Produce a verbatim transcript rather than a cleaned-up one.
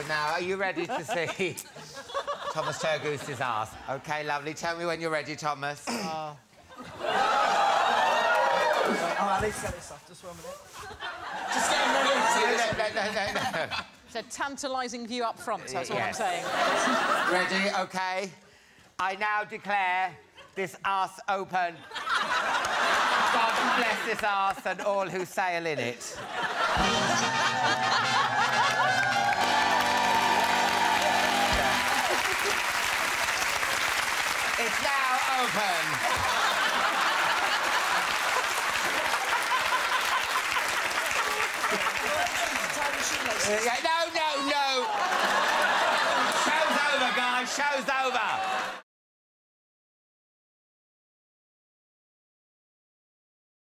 So now, are you ready to see Thomas Turgoose's ass? OK, lovely. Tell me when you're ready, Thomas. Oh. Oh, at least get this off. Just one minute. Just get him ready. No, no, no, no, no. It's a tantalising view up front, that's what yes. I'm saying. Ready? OK. I now declare this ass open. God bless this ass and all who sail in it. It's now open. uh, yeah, no, no, no. Show's over, guys. Show's over.